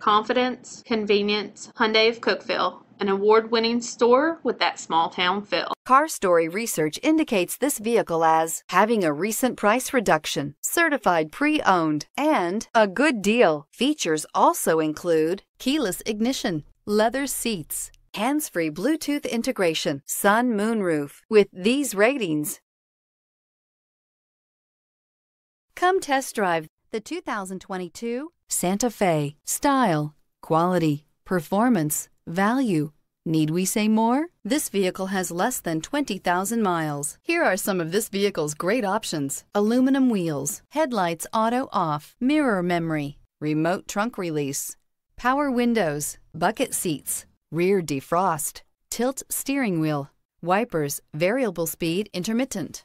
Confidence, convenience, Hyundai of Cookeville, an award-winning store with that small-town feel. Car Story research indicates this vehicle as having a recent price reduction, certified pre-owned, and a good deal. Features also include keyless ignition, leather seats, hands-free Bluetooth integration, sun moonroof. With these ratings, come test drive the 2022 Santa Fe. Style, quality, performance, value. Need we say more? This vehicle has less than 20,000 miles. Here are some of this vehicle's great options: aluminum wheels, headlights auto off, mirror memory, remote trunk release, power windows, bucket seats, rear defrost, tilt steering wheel, wipers, variable speed intermittent.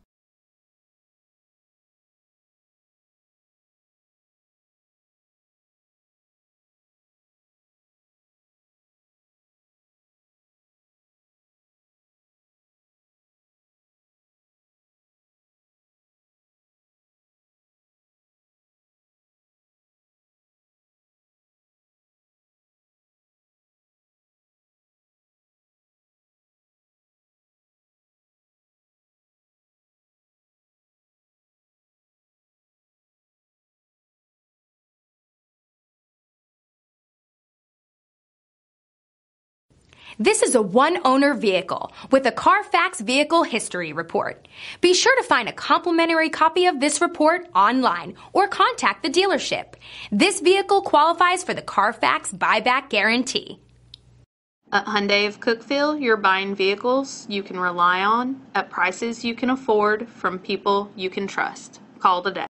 This is a one-owner vehicle with a Carfax Vehicle History Report. Be sure to find a complimentary copy of this report online or contact the dealership. This vehicle qualifies for the Carfax Buyback Guarantee. At Hyundai of Cookeville, you're buying vehicles you can rely on at prices you can afford from people you can trust. Call today.